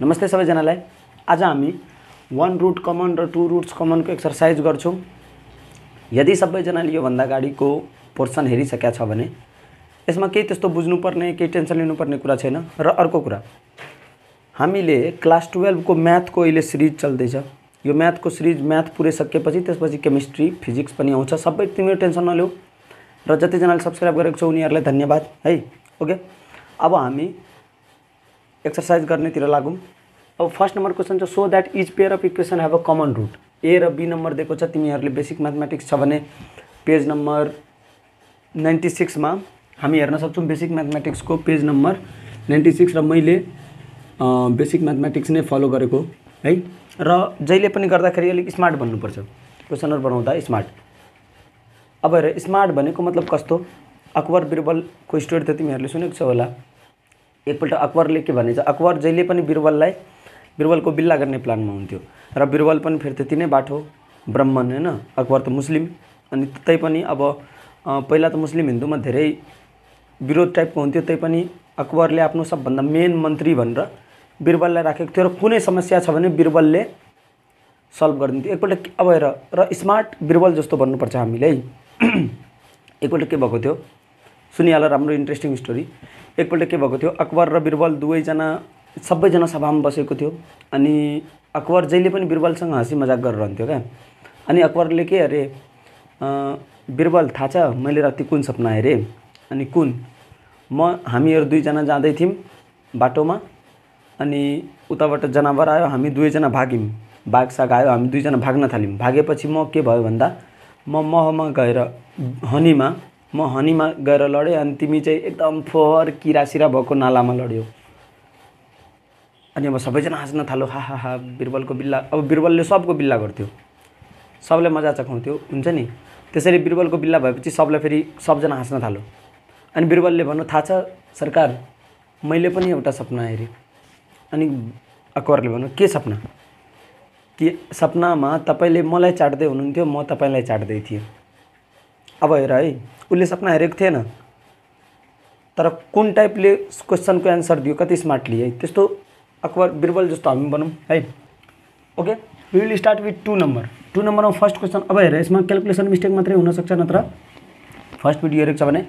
नमस्ते सबैजनालाई। आज हामी 1 रुट कमन र 2 रुट्स कमन को एक्सरसाइज गर्छौं। यदि सबैजनाले यो भन्दा अगाडिको पोर्सन हेरिसकेका छ भने यसमा केही त्यस्तो बुझ्नु पर्ने, केही टेन्सन लिनु पर्ने कुरा छैन। र अर्को कुरा, हामीले क्लास 12 को म्याथ को अहिले सिरिज चल्दै छ। यो म्याथ को सिरिज म्याथ पुरै सकेपछि त्यसपछि केमिस्ट्री, फिजिक्स पनि आउँछ। सबै तिम्रो टेन्सन नलिऊ र जति जनाले सब्स्क्राइब गरेको छ उनीहरुलाई धन्यवाद है। ओके, अब हामी एक्सरसाइज करने तीर लागूँ। अब फर्स्ट नंबर क्वेश्चन जो show that each pair of equation have a common root. A र बी नंबर दिएको छ। तिमीहरुले बेसिक मैथमेटिक्स छ भने पेज नंबर 96 मा हामी हेर्न सक्छौं। बेसिक मैथमेटिक्स को पेज नंबर 96 र मैले बेसिक मैथमेटिक्स नै फलो गरेको है। र जहिले पनि गर्दाखेरि अलिक स्मार्ट बन्नुपर्छ, क्वेश्चनहरु बनाउँदा स्मार्ट। अब हेर, स्मार्ट भनेको मतलब कस्तो। अकबर बिरबल को स्टोरी त तिमीहरुले सुनेको छ होला। एकपल्ट अकबरले के भनेछ, अकबर जहिले पनि बिरबलको बिल्ला गर्ने प्लानमा हुन्थ्यो र बिरबल पनि फेरि त्यति नै बाठो ब्राह्मण हैन। अकबर त मुस्लिम, अनि तै पनि अब पहिला त मुस्लिम हिन्दूमा धेरै विरोध टाइपको हुन्थ्यो। तै पनि अकबरले आफ्नो सबभन्दा मेन मन्त्री भनेर बिरबललाई राखेको थियो र कुनै समस्या छ भने बिरबलले सल्भ गरिदिन्थ्यो एकपल्ट। अब हेर, र स्मार्ट बिरबल जस्तो बन्नुपर्छ हामीले है। एकपल्ट के भएको थियो सुनिहाल, राम्रो इन्ट्रेस्टिङ स्टोरी। एकपल्ट के भएको थियो, अकबर र बिरबल दुवैजना सबैजना सभामा बसेको थियो। अनि अकबर जहिले पनि बिरबलसँग हाँसी मजाक गरिरहन्थ्यो क्या। अनि अकबरले के, अरे बिरबल थाहा छ मैले राति कुन सपना हेरेँ? अनि कुन? हामीहरू दुईजना जाँदै थियौँ बाटोमा, अनि उताबाट जनावर आयो, हामी दुवैजना भाग्यौँ। बाघसाग आयो, हामी दुईजना भाग्न थाल्यौँ। भागेपछि म के भयो भन्दा महमा गएर हनीमा गएर लडेँ। अनि तिमी चाहिँ एकदम फोहोर किरासिरा भएको नालामा लड्यौ। अनि अब सबैजना हाँस्न थालो, हा हा हा बिरबलको बिल्ला। अब बिरबलले सबको बिल्ला गर्थ्यो, सबले मजा चखाउँथ्यो, हुन्छ नि। त्यसरी बिरबलको बिल्ला भएपछि सबलाई फेरि सबजना हाँस्न थालो। अनि बिरबलले भन्नु, थाहा छ सरकार, मैले पनि एउटा सपना हेरेँ। अनि अकबरले भन्नु, के सपना? कि सपनामा तपाईँले मलाई चाट्दै हुनुहुन्थ्यो, म तपाईँलाई चाट्दै थिएँ। अब हेर है, उसले सपना हेरेको थिएन तर कुन टाइपले क्वेसनको एन्सर दियो, कति स्मार्टली है। त्यस्तो अकबर बिरबल जस्तो हामी बनौँ है। Okay, we will start with 2 number. 2 नम्बरमा फर्स्ट क्वेश्चन। अब हेर, यसमा क्याल्कुलेसन मिस्टेक मात्रै हुनसक्छ, नत्र फर्स्ट भिडियो हेरेको छ भने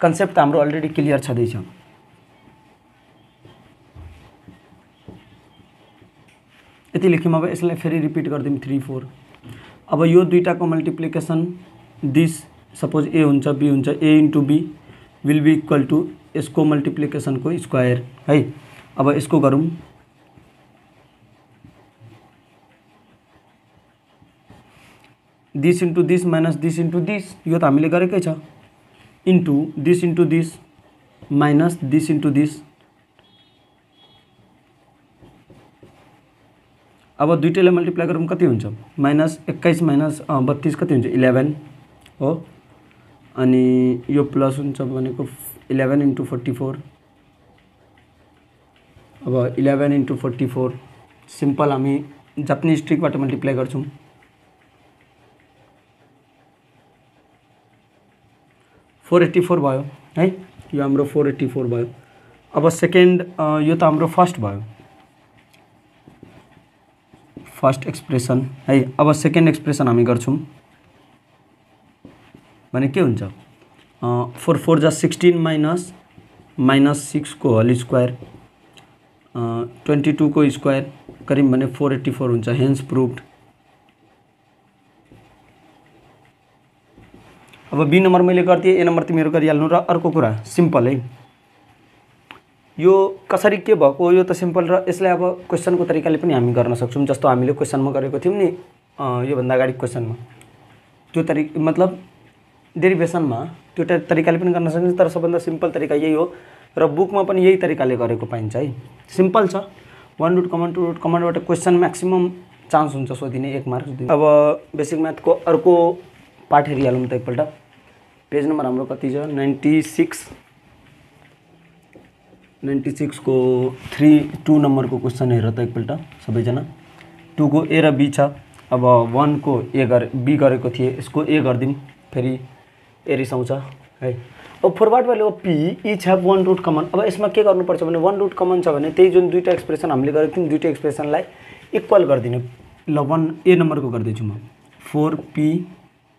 कन्सेप्ट हाम्रो अलरेडी क्लियर छँदैछ। यति लेख्यौँ। अब यसलाई फेरि रिपिट गरिदिउँ, 3 4। अब यो दुईटाको मल्टिप्लिकेसन दिस, सपोज ए हुन्छ बी हुन्छ, A into B will be equal to इसको मल्टिप्लिकेशन को स्क्वायर है। अब इसको करूँ, this into this minus this into this, यो तो हमें गरेकै छ, into this minus this into this. अब दुईटैलाई मल्टिप्लाई करूँ, कति हुन्छ? माइनस 21 माइनस 32 कति हुन्छ? 11 हो। अनि यो प्लस हुन्छ भनेको 11 इन्टु 44। अब 11 इन्टु 44 सिम्पल हामी जापानिज ट्रिकबाट मल्टिप्लाई गर्छौँ। $484 भयो है, यो हाम्रो $484 भयो। अब सेकेन्ड, यो त हाम्रो फर्स्ट भयो, फर्स्ट एक्सप्रेसन है। अब सेकेन्ड एक्सप्रेसन हामी गर्छौँ भने के हुन्छ? 4 4 जा 16 माइनस माइनस 6 को होल स्क्वायर 22 को स्क्वायर करीब भने 484 हुन्छ। Hence proofed. अब बी नंबर मैले गर्थेँ, ए नंबर तिमीहरू गरिहाल्नु। र अर्को कुरा सिम्पल है, यो कसरी के भएको यो त सिम्पल। र यसलाई अब क्वेश्चनको तरिकाले पनि हामी गर्न सक्छौँ, जस्तो हामीले क्वेश्चनमा गरेको थियौँ नि। योभन्दा अगाडि क्वेश्चनमा त्यो तरिका मतलब डेरिभेसनमा त्यो तरिकाले पनि गर्न सकिन्छ, तर सबभन्दा सिम्पल तरिका यही हो। र बुकमा पनि यही तरिकाले गरेको पाइन्छ है। सिम्पल छ, 1 रुट कमन 2 रुट कमनबाट क्वेश्चन म्याक्सिमम चान्स हुन्छ सोधिने, 1 मार्क्स। अब बेसिक म्याथको अर्को पार्ट हेरिहालौँ त एकपल्ट। पेज नम्बर हाम्रो कति छ? 96। 96 को 2 नम्बर को क्वेश्चन हेर त एकपल्ट सबैजना। 2 को ए र बी छ। अब 1 को ए बी गरेको थिए, यसको ए गरिदिउँ, फेरि ए रिसाउँछ है। अब फॉरवर्ड वाले P each have one root common. अब यसमा के गर्नुपर्छ भने वन रुट कमन छ भने त्यही जुन दुईटा एक्सप्रेसन हामीले गरेको थियौं दुईटा एक्सप्रेसनलाई इक्वल गर्दिनु। ल 1 ए नम्बर को गर्दै छु म 4p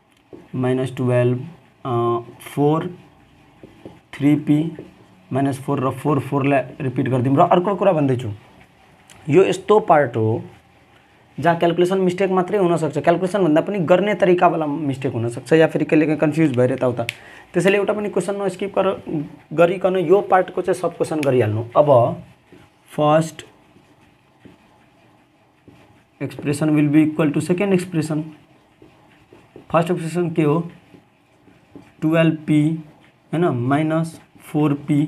- 12 4 3p - 4 र 4 4 लाई रिपिट गर्दिम। र अर्को कुरा भन्दै छु यो यस्तो पार्ट हो जहाँ क्याल्कुलेसन मिस्टेक मात्रै हुन सक्छ, क्याल्कुलेसन भन्दा पनि गर्ने तरिका वाला मिस्टेक हुन सक्छ या फिर कहिले कन्फ्युज भएर यताउता। त्यसैले एउटा पनि क्वेशन नस्किप गरिकन यो पार्ट को सब क्वेशन गरिहाल्नु। अब first expression will be equal to second expression. First expression के हो 12p है ना minus 4p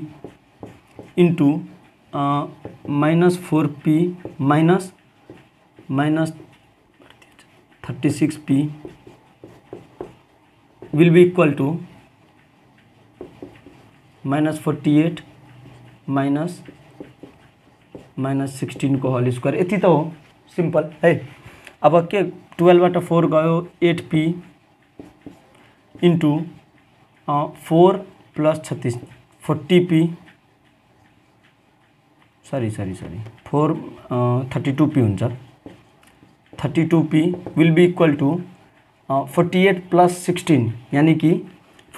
into minus 4p minus minus 36p will be equal to minus 48 minus minus 16 को होल स्क्वायर। यति तो हो सिंपल है। अब के 12 बाट 4 गयो 8p into 4 plus 36 40p sorry 4 32p हुन्छ। 32p will be equal to 48 plus 16 यानी कि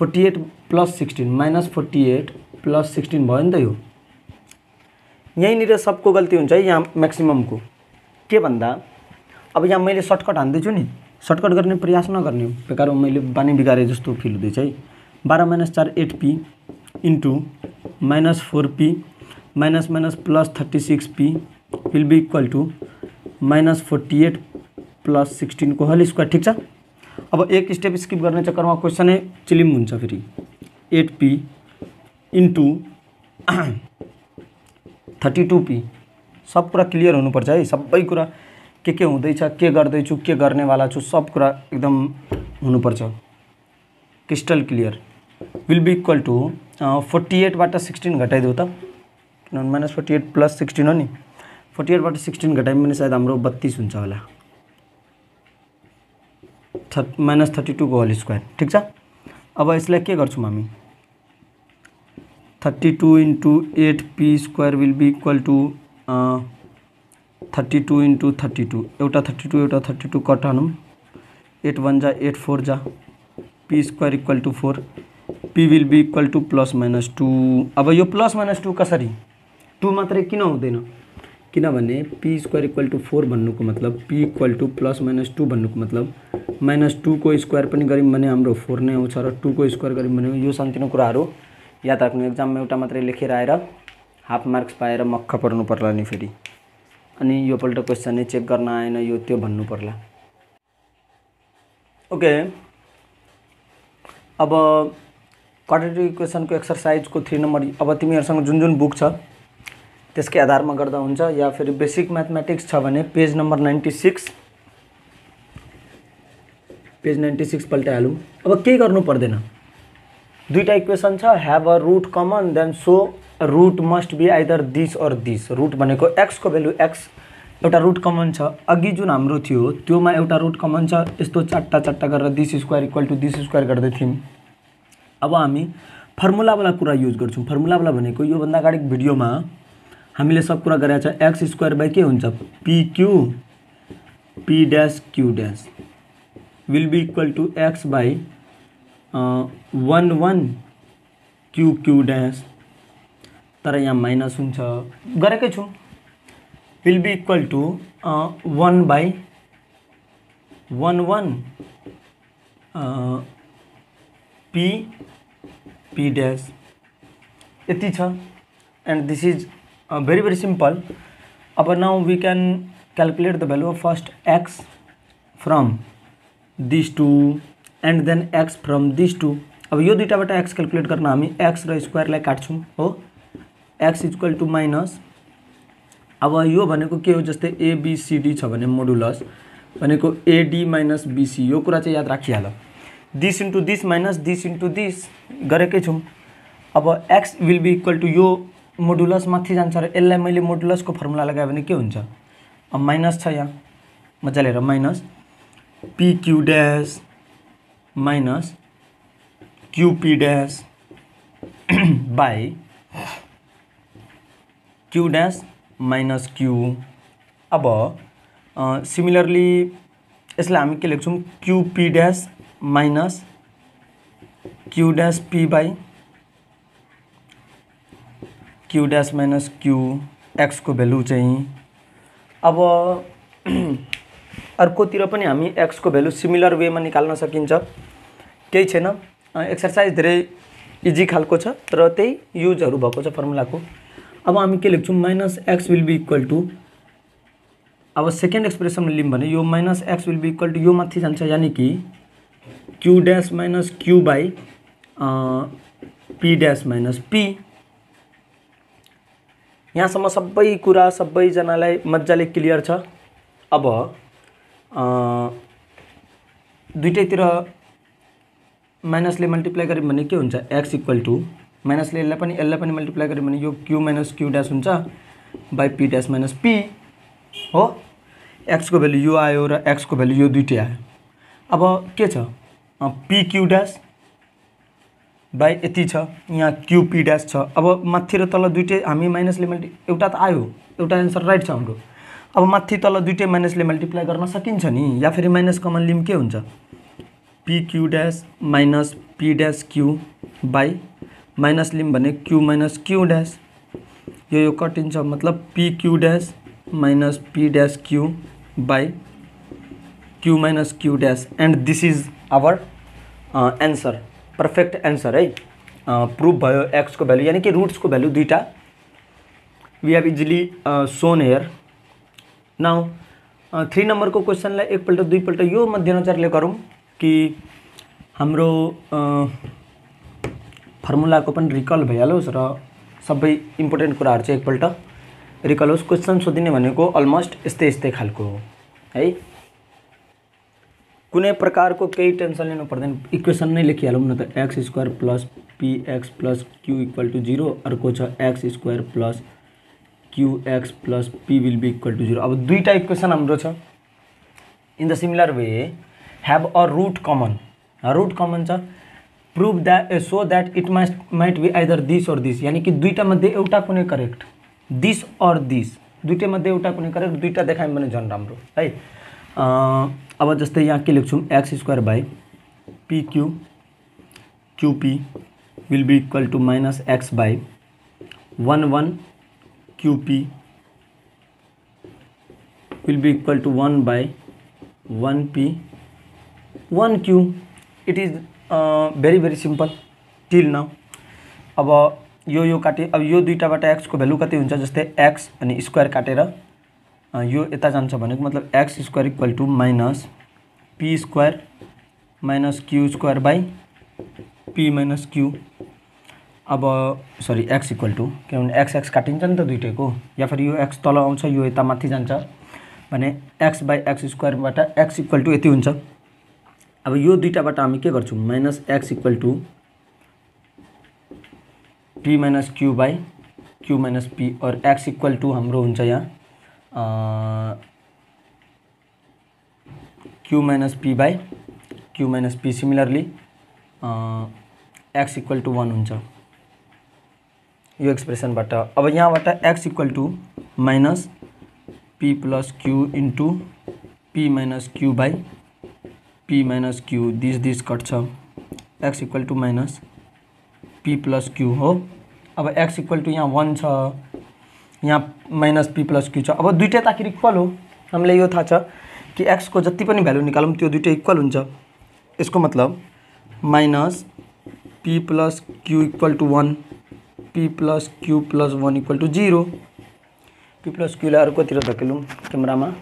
48 प्लस 16 माइनस 48 प्लस 16 भयो नि त। यो यहीँनिर सबको गल्ती हुन्छ है यहाँ मैक्सिमम को के भन्दा। अब यहाँ मैले सर्टकट हान्दैछु नि, सर्टकट गर्ने प्रयास नगर्ने बेकार मैले बानी बिगारे जस्तो फिल हुँदैछ है। 12 minus 4 8p into minus 4p minus minus plus 36p will be equal to minus 48 plus 16 को होल स्क्वायर। ठीक है। अब एक स्टेप स्किप करने चक्कर में क्वेश्चन चिलिम हुन्छ फेरि। 8p इंटू 32p सब कुरा क्लियर हुनुपर्छ है। सबै कुरा के हुँदैछ के गर्दै छु के गर्ने वाला छु सब कुरा एकदम हुनुपर्छ crystal clear. Will be equal to 48 बाट 16 घटाइदेऊ त किनभने माइनस 48 प्लस 16 हो नि। 48 बाट 16 घटाए मैंने शायद हम 32 होगा माइनस 32 को होल स्क्वायर। ठीक है। अब इसलिए के हमी 32 into 8p square will be equal to 32 into 32 एटा 32 एटा 32 कट हानूं 8 1 जा 8 4 जा p square equal to 4 p will be equal to plus minus 2। अब यह प्लस माइनस 2 कसरी 2 मात्र किन हुँदैन किनभने p स्क्वायर इक्वल टू 4 भन्नु को मतलब p equal to plus minus 2 भन्नु को मतलब माइनस 2 को स्क्वायर पनि गर्यौं भने हाम्रो 4 नै आउँछ र 2 को स्क्वायर गर्यौं भने यो सानोतिनो कुराहरु याद राख्नु। एक्जाममा एउटा मात्रै लेखेर आएर हाफ मार्क्स पाएर मक्ख पर्नु पर्ला नि फेरि, अनि यो पल्ट क्वेशन नै चेक गर्न आएन यो त्यो भन्नु पर्ला। ओके। अब क्वाड्रेटिक इक्वेसनको एक्सरसाइजको 3 नम्बर अब तिमीहरुसँग जुन जुन बुक छ त्यसकै आधारमा गर्दा हुन्छ या फिर बेसिक मैथमेटिक्स छ भने पेज नंबर 96 पेज 96 पल्टाइहालौं। अब केही गर्नु पर्दैन, दुईटा इक्वेसन छ have a root common then so root must be either this और दिस। रूट भनेको एक्स को भ्यालु एक्स, एउटा रूट कमन छ अघि जुन हाम्रो थियो त्योमा एउटा रूट कमन छ यस्तो चाट्टा चाट्टा गरेर this square equal to this square गर्दै थियौं। अब हामी फर्मुला वाला कुरा यूज गर्छौं। फर्मुला वाला भनेको यो भन्दा अगाडि भिडियोमा हामीले सब कुरा गरेछ एक्स स्क्वायर बाई के हुन्छ pq p dash q dash will be equal to X by 1 1 q q dash. तर यहाँ माइनस हुन्छ गरेकै छु will be equal to 1 by 1 1 p p dash यति छ and this is very simple. अब now we can calculate the value of first x from these two and then x from these two. अब यो दुईटा बाट x calculate करना हमी x र स्क्वायर लाई काट्छौं हो x इक्वल टू माइनस। अब यो भनेको के हो जस्तै a b c d छ भने मोडुलस भनेको a d minus b c यो कुरा चाहिँ याद राखिहाल this into this minus this into this गरेकै छौं। अब x will be equal to यो मोडुलस माथि जान्छ र यसलाई मैले मोडुलस को फर्मुला लगाए भने के हुन्छ अब माइनस छ यहाँ मजाले हेर minus P Q dash minus Q P dash by Q dash minus Q. अब सिमिलरली इसलिए हम के लेख्छौं Q P dash minus Q dash P by Q dash minus Q X को भेल्यू चाहिए। अब अर्कोतिर पनि हामी एक्स को भेल्यू सिमिलर वेमा निकाल्न सकिन्छ, केही छैन। एक्सरसाइज धेरै इजी खालको छ तर त्यही युजहरु भएको छ फर्मुलाको। अब हामी के लेख्छौं minus x will be equal to. अब सेकेंड एक्सप्रेसन में लियौं भने यो minus x will be equal to यो माथि जान्छ, यानी कि Q dash minus Q by P dash minus P. यहाँसम्म सबै कुरा सबैजनालाई मजाले क्लियर छ। अब दुईटैतिर माइनसले मल्टिप्लाई गर्यो भने के हुन्छ, एक्स इक्वल टू माइनसले यसलाई पनि मल्टिप्लाई गर्यो भने यो क्यू माइनस क्यू डैश हुन्छ by P dash minus P हो। एक्स को भेल्यू यो आयो र एक्स को भेल्यू यो दुईटै आयो। अब के छ, पी क्यू डैश बाई यति छ, यहाँ क्यू पी डैश छ। अब माथि र तल दुईटै हामी माइनसले मल्टिप्लाई, एउटा त आयो एउटा एन्सर राइट छ हाम्रो। अब माथि तल दुईटै माइनसले मल्टिप्लाई गर्न सकिन्छ नि, या फेरि माइनस कमन लिम के हुन्छ, P Q dash minus P dash Q by minus लिम भने क्यू माइनस क्यू डैश, यो कटिन्छ। मतलब P Q dash minus P dash Q by Q minus Q dash and this is our answer, perfect answer है। Proof भयो x को value यानी कि रूट्स को भ्यालु दुईटा। We have easily shown here. Now 3 number को क्वेश्चनलाई एकपल्ट दुईपल्ट यो मध्यनजरले गरौँ कि हाम्रो फर्मुला को पनि रिकल भइहालोस् र सबै इम्पोर्टेन्ट कुराहरु चाहिँ एकपल्ट रिकल होस्। क्वेश्चन सोधिने भनेको अलमोस्ट यस्तै यस्तै खालको हो है, कुनै प्रकारको केही टेन्सन लिनु पर्दैन। इक्वेसन नै लेखिहालौँ न त, x square plus px plus Q equal to zero. अर्को छ x square plus क्यूएक्स plus P will be equal to zero. अब दुईटा इक्वेसन हाम्रो छ। In the similar way have a root common, root common छ। Proof that so that it might be either this और this, यानी कि दुईटा मध्ये एउटा कुनै करेक्ट, दिस और दिस दुईटा मध्ये एउटा कुनै करेक्ट, दुईटा देखायौँ भने झन् राम्रो है। अब जस्तै यहाँ के लेख्छौँ, x square by P Q Q P will be equal to minus x by one one Q P will be equal to one by one P one Q. It is very very simple till now. अब यो काटे, अब यो दुईटाबाट x को value कति हुन्छ, जस्तै x अनि स्क्वायर काटेर यो यता जान्छ भनेको मतलब x square equal to minus P square minus Q square by P minus Q. अब सरी एक्स इक्वल टू, किनभने एक्स एक्स काटिन्छ नि त दुईटैको, या फिर यो एक्स तल आउँछ यो यता माथि जान्छ भने एक्स बाई एक्स स्क्वायरबाट एक्स इक्वल टू यति हुन्छ। अब यो दुईटाबाट हामी के गर्छौँ, minus x equal to P minus Q by Q minus P और एक्स इक्वल टू हाम्रो हुन्छ यहाँ Q minus P by Q minus P. Similarly x equal to one हुन्छ यो एक्सप्रेसनबाट। अब यहाँबाट x equal to minus P plus Q into P minus Q by P minus Q, this कट्छ, x equal to minus P plus Q हो। अब x equal to यहाँ वन छ, यहाँ माइनस पी प्लस क्यू छ। अब दुईटै ताकि इक्वल हो, हामीले यो थाहा छ कि एक्स को जति पनि भ्यालु निकालौँ त्यो दुईटै इक्वल हुन्छ। यसको मतलब minus P plus Q equal to one, P plus Q plus one equal to zero. P plus क्यूलाई अर्कोतिर धकेलौँ क्यामेरामा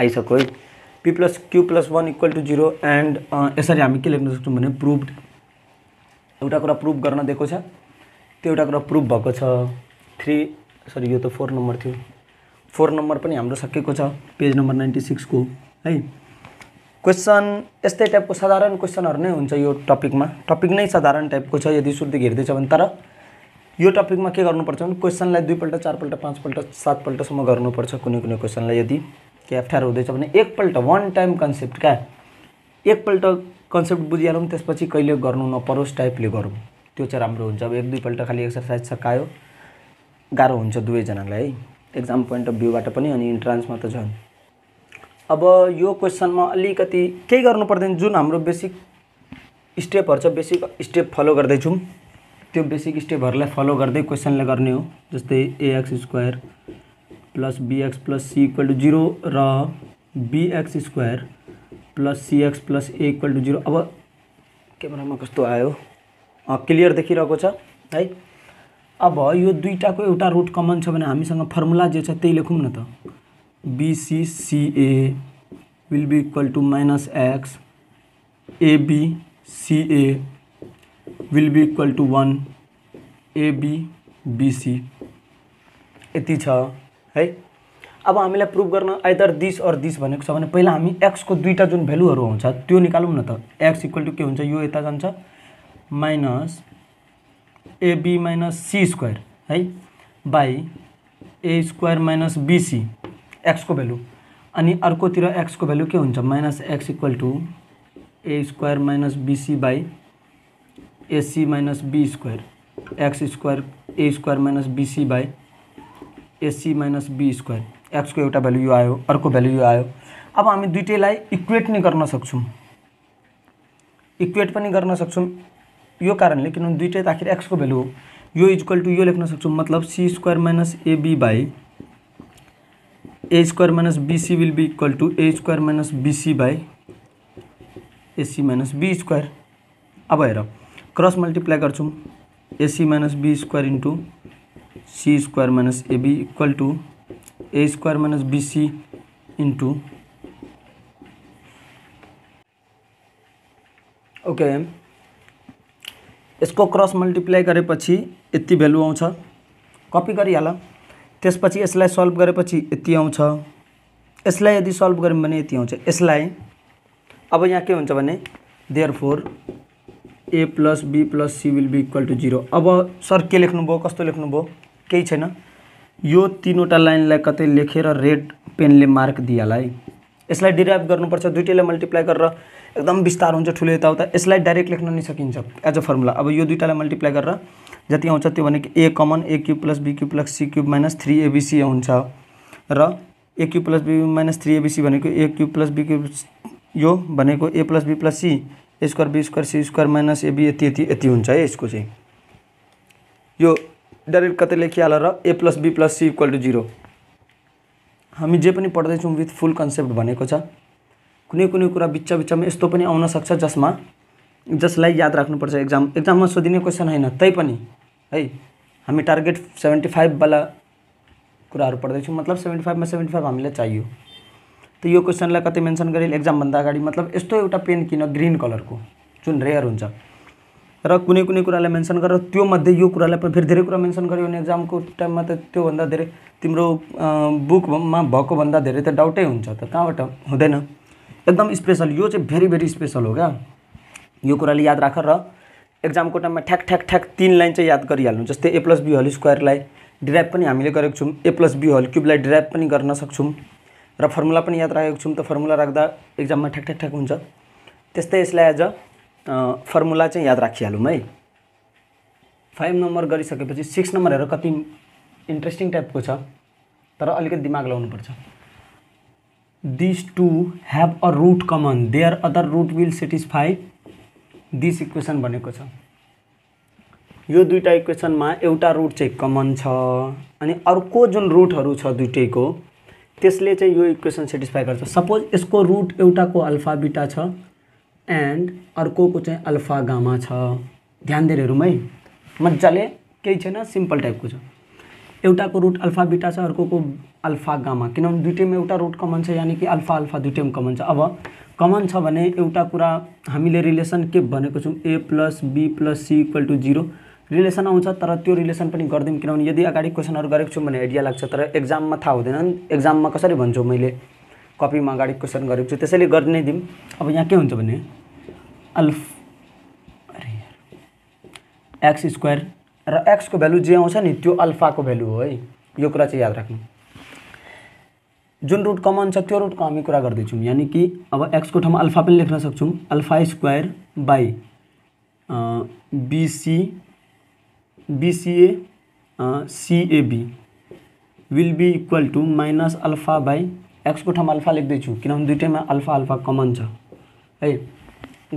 आइसक्यो है। P plus Q plus one equal to zero and यसरी हामी के लेख्न सक्छौँ भने प्रुफ्ड, एउटा कुरा प्रुफ गर्न दिएको छ त्यो एउटा कुरा प्रुफ भएको छ। 4 नंबर थियो, 4 नंबर पनि हाम्रो सकिएको छ, पेज नंबर 96 को है। क्वेश्चन यस्तै टाइपको साधारण क्वेश्चनहरु नै हुन्छ यो टपिकमा, टपिक नै साधारण टाइपको छ यदि सुर्ती हेर्दै छ भने। तर यो टपिकमा के गर्नुपर्छ भने क्वेश्चनलाई दुईपल्ट चारपल्ट पाँचपल्ट सातपल्टसम्म गर्नुपर्छ। कुनै कुनै क्वेश्चनलाई यदि के अप्ठ्यारो हुँदैछ भने एकपल्ट वन टाइम कन्सेप्ट का एकपल्ट कन्सेप्ट बुझिहालौँ त्यसपछि कहिले गर्नु नपरोस् टाइपले गरौँ त्यो चाहिँ राम्रो हुन्छ। अब एक दुईपल्ट खाली एक्सरसाइज सकायो गाह्रो हुन्छ दुवैजनालाई है, एक्जाम पोइन्ट अफ भ्यूबाट पनि अनि इन्ट्रान्समा त झन्। अब यो क्वेसनमा अलिकति केही गर्नु पर्दैन, जुन हाम्रो बेसिक स्टेपहरु छ बेसिक स्टेप फलो गर्दै छौं त्यो बेसिक स्टेपहरुलाई फलो गर्दै क्वेसनले गर्ने हो। जस्तै ax square plus bx plus c equal to 0 र bx square plus cx plus a equal to 0। अब क्यामेरामा कस्तो आयो क्लियर देखिरहेको छ है। अब यो दुईटाको एउटा रुट कमन छ भने हामीसँग फर्मुला जे छ त्यही लेखौँ न त। BCCA will be equal to minus x, ABCA will be equal to 1, ABBC यति छ है। अब हामीलाई प्रुभ गर्न आइदर दिस और दिस भनेको छ भने पहिला हामी x को दुईटा जुन भ्यालुहरू हुन्छ त्यो निकालौँ न त। x इक्वल टू के हुन्छ, यो यता जान्छ minus AB minus C square है by A square minus BC x को भ्यालु, अनि अर्कोतिर एक्स को भ्यालु के हुन्छ minus x equal to A square minus BC by AC minus be square x square A square minus BC by AC minus be square. X को एउटा value यो आयो, अर्को भ्यालु यो आयो। अब हामी दुईटैलाई इक्वेट नै गर्न सक्छौँ, इक्वेट पनि गर्न सक्छौँ यो कारणले किनभने दुईटै आखिर एक्स को भ्यालु हो। यो इक्वल टू यो लेख्न सक्छौँ, मतलब C square minus AB by A square minus BC will be equal to A square minus BC by AC minus be square. अब हेर क्रस मल्टिप्लाई गर्छौँ, AC minus be square into C square minus AB equal to A square minus BC into okay. यसको cross multiply गरेपछि यति value आउँछ, copy गरिहाल। त्यसपछि यसलाई solve गरेपछि यति आउँछ, यसलाई यदि सल्भ गर्यौँ भने यति आउँछ यसलाई। अब यहाँ के हुन्छ भने therefore A plus be plus C will be equal to 0। अब सर के लेख्नुभयो कस्तो लेख्नुभयो केही छैन, यो तीनवटा लाइनलाई कतै लेखेर रेड पेनले मार्क दिइहाल है। यसलाई डिराइभ गर्नुपर्छ, दुईटैलाई मल्टिप्लाई गरेर एकदम विस्तार हुन्छ ठुलो यताउता, यसलाई डाइरेक्ट लेख्न नि सकिन्छ एज अ फर्मुला। अब यो दुईटालाई मल्टिप्लाई गरेर जति आउँछ त्यो भनेको ए common A cube plus be cube plus C cube minus 3 ABC हुन्छ र ए cube plus be minus 3 ABC भनेको ए क्यूब प्लस बी क्यूब यो भनेको ए plus be plus C A square be square C square minus AB यति यति यति हुन्छ है। यसको चाहिँ यो डाइरेक्ट कतै लेखिहाल र ए plus be plus C equal to 0। हामी जे पनि पढ्दैछौँ विथ फुल कन्सेप्ट भनेको छ, कुनै कुनै कुरा बिच्च बिच्चमा यस्तो पनि आउन सक्छ जसलाई याद राख्नुपर्छ। एक्जाममा सोधिने क्वेसन हैन तैपनि है, हामी टार्गेट 75 वाला कुराहरू पढ्दैछौँ, मतलब 75 मा 75 हामीलाई चाहियो। त यो क्वेसनलाई कतै मेन्सन गरेल एक्जामभन्दा अगाडि, मतलब यस्तो एउटा पेन किन ग्रीन कलरको जुन रेयर हुन्छ र कुनै कुनै कुरालाई मेन्सन गरेर त्यो मध्ये यो कुरालाई पनि फेरि धेरै कुरा मेन्सन गर्यो भने एक्जामको टाइममा त त्यो भन्दा धेरै तिम्रो बुकमा भएको भन्दा धेरै त डाउटै हुन्छ, त कहाँबाट हुँदैन। एकदम स्पेशल यो चाहिँ भेरी भेरी स्पेशल हो क्या, यो कुराले याद राख र एक्जामको टाइममा ठ्याक ठ्याक ठ्याक 3 लाइन चाहिँ याद गरिहाल्नु। जस्तै ए प्लस बी होल स्क्वायरलाई डिराइभ पनि हामीले गरेको छौँ, ए प्लस बी होल क्युबलाई डिराइभ पनि गर्न सक्छौँ र फर्मुला पनि याद राखेको छौँ, त फर्मुला राख्दा एक्जाममा ठ्याक ठ्याक ठ्याक हुन्छ। त्यस्तै यसलाई एज फर्मुला चाहिँ याद राखिहालौँ है। 5 नम्बर गरिसकेपछि 6 नम्बर हेर कति इन्ट्रेस्टिङ टाइपको छ, तर अलिकति दिमाग लाउनुपर्छ। This to have a root common there other root will satisfy this equation भनेको छ। यो दुईटा इक्वेसनमा एउटा रुट चाहिँ कमन छ अनि अर्को जुन रुटहरू छ दुईटैको त्यसले चाहिँ यो इक्वेसन सेटिस्फाई गर्छ। सपोज यसको रुट एउटाको अल्फा बिटा छ एन्ड अर्को चाहिँ अल्फा गामा छ। ध्यान दिएर हेरौँ है, मजाले केही छैन सिम्पल टाइपको छ। एउटाको रुट अल्फा बिटा छ अर्कोको अल्फा गामा, किनभने दुईटैमा एउटा रुट कमन छ यानि कि अल्फा अल्फा दुईटैमा कमन छ। अब कमन छ भने एउटा कुरा हामीले रिलेसन के भनेको छौँ ए plus be plus C equal to 0 relation आउँछ, तर त्यो रिलेसन पनि गरिदिउँ किनभने यदि अगाडि क्वेसनहरू गरेको छौँ भने आइडिया लाग्छ तर एक्जाममा थाहा हुँदैन। एक्जाममा कसरी भन्छौँ मैले कपीमा अगाडि क्वेसन गरेको छु, त्यसैले गरि नै दिउँ। अब यहाँ के हुन्छ भने एक्स स्क्वायर र एक्स को भ्यालु जे आउँछ नि त्यो अल्फा को भ्यालु हो है, यो कुरा चाहिँ याद राख्नु। जुन रुट कमन छ त्यो रुटको हामी कुरा गर्दैछौँ, यानी कि अब एक्स को ठाउँमा अल्फा पनि लेख्न सक्छौँ, alpha square by BC BCA CAB will be equal to minus alpha by x को हम अल्फा लिख दीचु क्योंकि दुईटे में अल्फा अल्फा कमन छे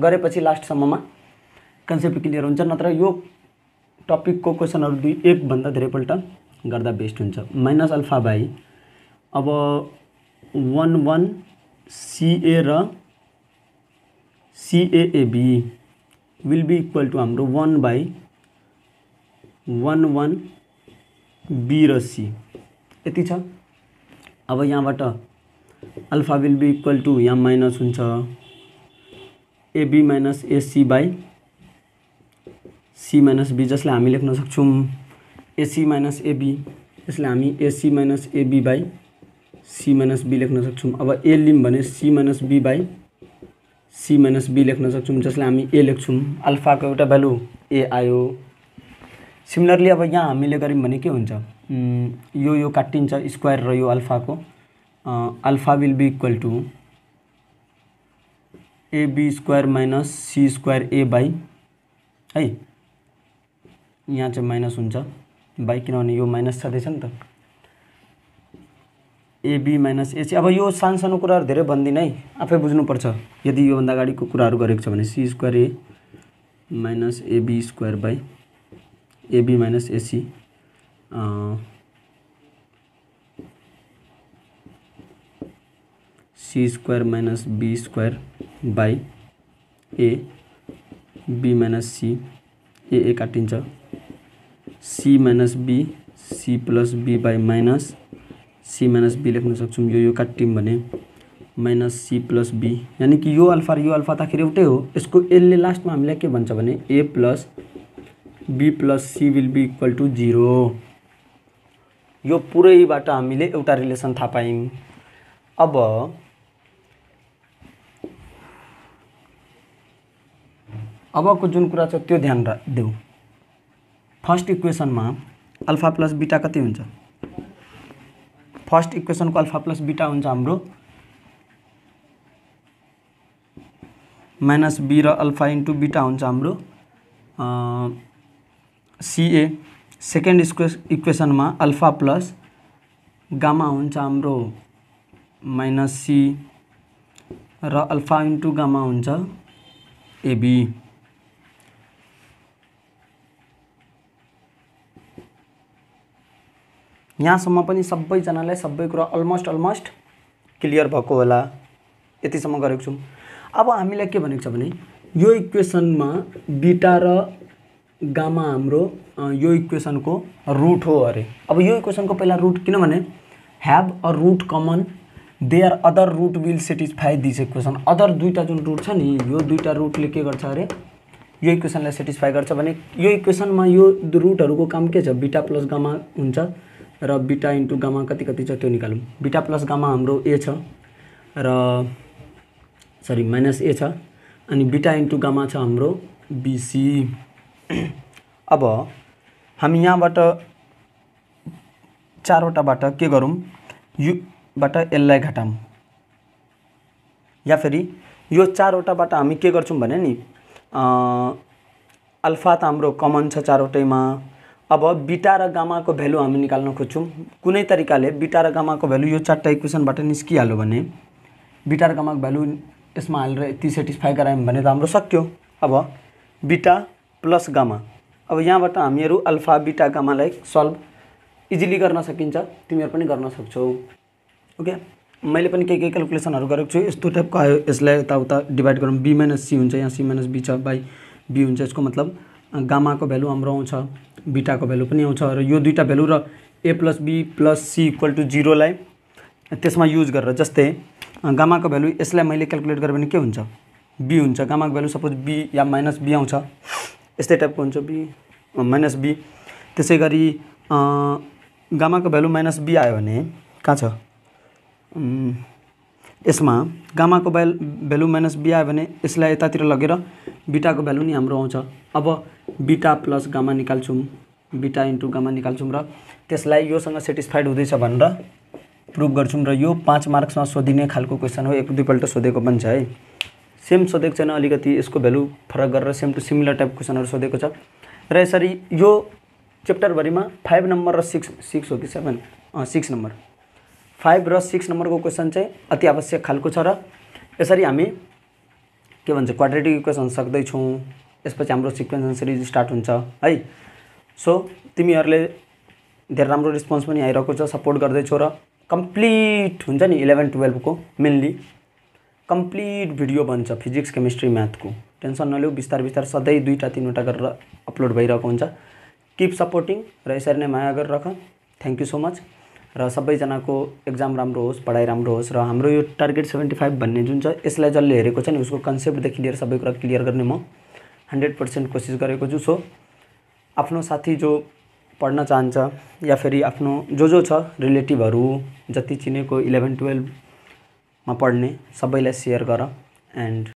करे लास्टसम में कंसेप्ट क्लियर हो नो टपिक को क्वेश्चन दुई एक भाग धेरेपल्ट गर्दा बेस्ट हुन्छ। माइनस अल्फा बाई अब 11 CA र CAAB will be equal to हम 1 बाई 11 B र C यति छ। अब यहाँबाट alpha will be equal to यहाँ माइनस हुन्छ AB minus AC by C minus B जसले हामी लेख्न सक्छौं AC माइनस AB इसलिए हमी AC minus AB by C minus B लेख्न सक्छौं। अब A लिम भने C minus B by C minus B लेख्न सक्छौं जसले हामी A लेख्छौं अल्फा को एउटा भ्यालु A आयो। सिमिलरली अब यहाँ हामीले गर्यौं भने के हुन्छ यो काटिन्छ स्क्वायर र यो अल्फा को alpha will be equal to AB square minus C square A by है यहाँ चाहिँ माइनस हुन्छ बाई किनभने यो माइनस छँदैछ नि त AB माइनस AC। अब यो सानसानो कुराहरु धेरै भन्दिन है आफै बुझ्नुपर्छ यदि यो भन्दा अगाडिको कुराहरु गरेको छ भने C square A minus AB square by AB minus AC C square minus B square by AB minus C ए काटिन्छ C minus B C plus B by minus C minus B लेख्न सक्छौं यो काट्यौं भने माइनस C प्लस B यानी कि यो alpha त खेरि एउटै हो इसको L ले लास्टमा हामीलाई के भन्छ भने A plus B plus C will be equal to 0। यो पुरैबाट हामीले एउटा रिलेसन थाहा पायौं। अब अबको जुन कुरा छ त्यो ध्यान देऊ। फर्स्ट इक्वेसन में अल्फा प्लस बीटा कति हुन्छ फर्स्ट इक्वेसन को अल्फा प्लस बीटा हुन्छ हाम्रो माइनस बी र अल्फा इंटू बीटा हुन्छ हाम्रो सीए। सेकेंड इक्वेसन में अल्फा प्लस गामा हुन्छ हाम्रो माइनस सी र अल्फा इंटू गामा हुन्छ एबी। यहाँसम्म पनि सबैजनालाई सबै कुरा अलमोस्ट अलमोस्ट क्लियर भएको होला यतिसम्म गरेको छौं। अब हामीलाई के भनेको छ भने यो इक्वेसनमा बीटा र गामा हाम्रो यो इक्वेसनको रुट हो अरे। अब यो इक्वेसनको पहिला रुट किनभने have a root common there other root will satisfy this equation other दुईटा जुन रुट छ नि यो दुईटा रुटले के गर्छ अरे यो इक्वेसनलाई सेटिस्फाई गर्छ भने यो इक्वेसनमा यो रुटहरुको काम के छ बीटा प्लस गामा हुन्छ र बीटा इंटू गामा कति कति त्यो निकालौं। बीटा प्लस गामा हाम्रो ए छ र सरी माइनस ए छ अनि बीटा इंटू गामा छ हाम्रो बीसी। अब हम यहाँबाट चारवटाबाट के गरौं युबाट एललाई घटाऊं या फेरि यो चारवटाबाट हामी के गर्छौं भने नि अल्फा त हाम्रो कमन छ चारवटैमा। अब बीटा र गामा को भ्यालु हामी निकाल्न खोज्छौं कुनै तरिकाले बीटा र गामा को भ्यालु यो चारटा इक्वेसनबाट निस्किहाल्यो भने बीटा र गामा को भ्यालु यसमा हालेर यति सेटिस्फाई गरायौं भने त हाम्रो सक्यो। अब बीटा प्लस गामा अब यहाँबाट हामीहरु अल्फा बीटा गामालाई सल्भ इजिली गर्न सकिन्छ तिमीहरु पनि गर्न सक्छौ। ओके मैले पनि के क्याल्कुलेसनहरु गरेको छु यस्तो टाइपको आयो यसलाई यताउता डिवाइड गरौं b - c हुन्छ यहाँ c - b छ बाइ b हुन्छ यसको मतलब गामा को भ्यालु हाम्रो आउँछ बीटा को भ्यालु पनि आउँछ र यो दुईटा भ्यालु र a plus be plus C equal to 0 लाई त्यसमा युज गरेर जस्तै गामा को भ्यालु यसलाई मैले क्याल्कुलेट गरे भने के हुन्छ बी हुन्छ गामा को भ्यालु सपोज बी या माइनस बी आउँछ यस्तै टाइपको हुन्छ बी माइनस बी। त्यसैगरी गामा को भ्यालु माइनस बी आयो भने कहाँ छ यसमा गामा को भ्यालु माइनस बी आयो भने यसलाई यतातिर लगेर बीटा को भ्यालु नि हाम्रो आउँछ। अब बीटा प्लस गामा निकाल्छौं बीटा इन्टु गामा निकाल्छौं र त्यसलाई योसँग सेटिस्फाइड हुँदैछ भनेर प्रुफ गर्छौं र यो 5 मार्क्समा सोधिने खालको क्वेशन हो एक दुईपल्ट सोधेको पनि छ है सेम सोधेको छैन अलिकति यसको भ्यालु फरक गरेर सेम टु सिमिलर टाइप क्वेशनहरु सोधेको छ र यसरी यो चैप्टरभरी में 5 नंबर रिक्स हो कि 6 नंबर 5 र 6 नंबर को क्वेश्चन अति आवश्यक खाले इसी हमी के क्वाड्रेटिक इक्वेसन सक्दै छौं। त्यसपछि हाम्रो सिक्वेन्स सिरिज स्टार्ट हुन्छ है। सो तिमीहरुले धेरै राम्रो रिस्पोन्स पनि आइरहेको छ, सपोर्ट गर्दै छौ र कम्प्लिट हुन्छ नि 11 12 को मेनली कम्प्लिट भिडियो बन्छ फिजिक्स केमिस्ट्री मैथ को। टेन्सन नलिऊ, बिस्तार बिस्तार सधैं 2 टा 3 वटा गरेर अपलोड भइरहेको हुन्छ। कीप सपोर्टिङ र यसरी नै माया गरेर राख। थ्यांक यू सो मच र सबैजनाको एक्जाम राम्रो होस्, पढाइ राम्रो होस् र हाम्रो यो टार्गेट 75 भन्ने जुन छ यसलाई जसले हेरेको छ नि उसको कन्सेप्ट देखि लिएर सबै कुरा क्लियर गर्ने म 100% कोशिश गरेको छु। सो आफ्नो साथी जो पढ्न चाहन्छ या फेरि आफ्नो जो जो छ रिलेटिभहरु जति चिनेको 11 12 मा पढ्ने सबैलाई सेयर गर एन्ड